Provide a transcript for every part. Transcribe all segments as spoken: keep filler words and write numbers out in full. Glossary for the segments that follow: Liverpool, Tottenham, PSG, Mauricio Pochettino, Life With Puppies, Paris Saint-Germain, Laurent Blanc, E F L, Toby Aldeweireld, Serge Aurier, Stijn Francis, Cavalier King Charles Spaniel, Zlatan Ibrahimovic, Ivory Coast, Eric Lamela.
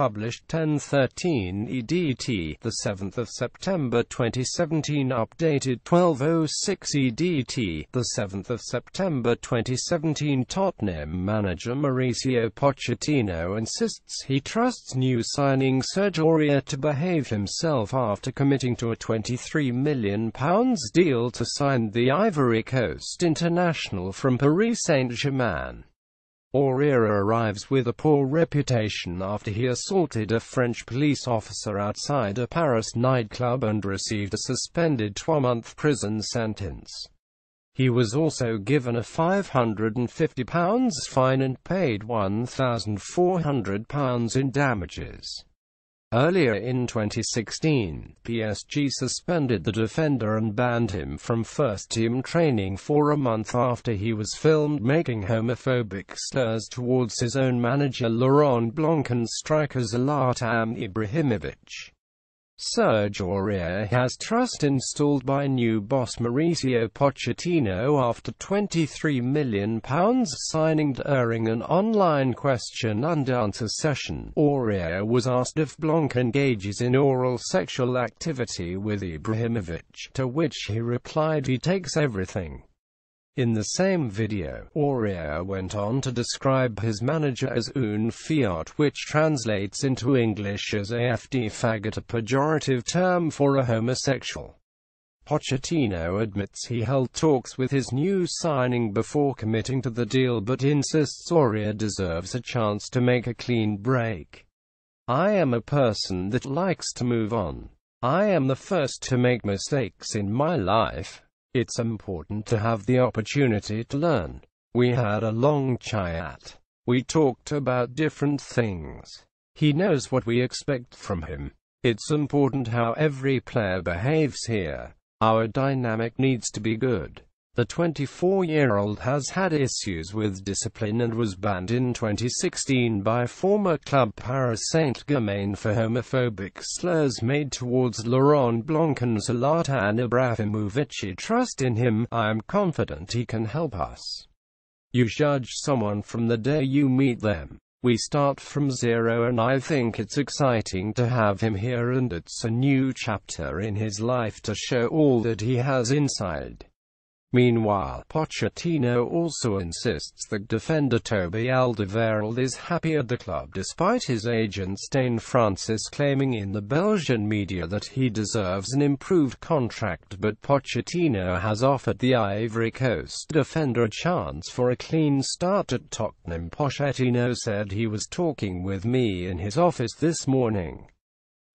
published ten thirteen E D T, the seventh of September twenty seventeen, updated twelve oh six E D T, the seventh of September twenty seventeen. Tottenham manager Mauricio Pochettino insists he trusts new signing Serge Aurier to behave himself after committing to a twenty-three million pounds deal to sign the Ivory Coast international from Paris Saint-Germain. Aurier arrives with a poor reputation after he assaulted a French police officer outside a Paris nightclub and received a suspended two-month prison sentence. He was also given a five hundred and fifty pounds fine and paid one thousand four hundred pounds in damages. Earlier in twenty sixteen, P S G suspended the defender and banned him from first-team training for a month after he was filmed making homophobic slurs towards his own manager Laurent Blanc and striker Zlatan Ibrahimovic. Serge Aurier has trust installed by new boss Mauricio Pochettino after twenty-three million pounds signing. During an online question and answer session, Aurier was asked if Blanc engages in oral sexual activity with Ibrahimovic, to which he replied he takes everything. In the same video, Aurier went on to describe his manager as un fiat, which translates into English as a F D faggot, a pejorative term for a homosexual. Pochettino admits he held talks with his new signing before committing to the deal, but insists Aurier deserves a chance to make a clean break. "I am a person that likes to move on. I am the first to make mistakes in my life. It's important to have the opportunity to learn. We had a long chat. We talked about different things. He knows what we expect from him. It's important how every player behaves here. Our dynamic needs to be good." The twenty-four-year-old has had issues with discipline and was banned in twenty sixteen by former club Paris Saint-Germain for homophobic slurs made towards Laurent Blanc and Zlatan Ibrahimovic. "I trust in him. I am confident he can help us. You judge someone from the day you meet them. We start from zero, and I think it's exciting to have him here, and it's a new chapter in his life to show all that he has inside." Meanwhile, Pochettino also insists that defender Toby Aldeweireld is happy at the club despite his agent Stijn Francis claiming in the Belgian media that he deserves an improved contract, but Pochettino has offered the Ivory Coast defender a chance for a clean start at Tottenham. Pochettino said, "He was talking with me in his office this morning.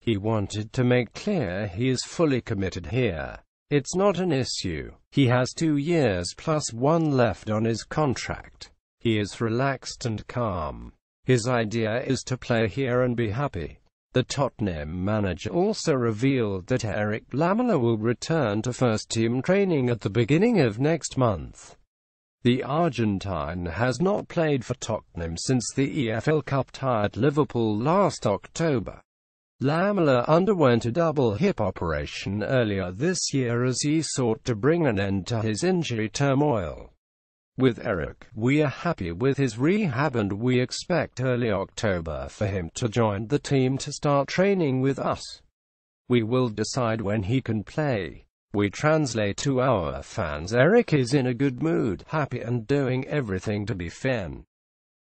He wanted to make clear he is fully committed here. It's not an issue. He has two years plus one left on his contract. He is relaxed and calm. His idea is to play here and be happy." The Tottenham manager also revealed that Eric Lamela will return to first-team training at the beginning of next month. The Argentine has not played for Tottenham since the E F L Cup tie at Liverpool last October. Lamela underwent a double hip operation earlier this year as he sought to bring an end to his injury turmoil. "With Eric, we are happy with his rehab and we expect early October for him to join the team to start training with us. We will decide when he can play. We translate to our fans. Eric is in a good mood, happy and doing everything to be fit.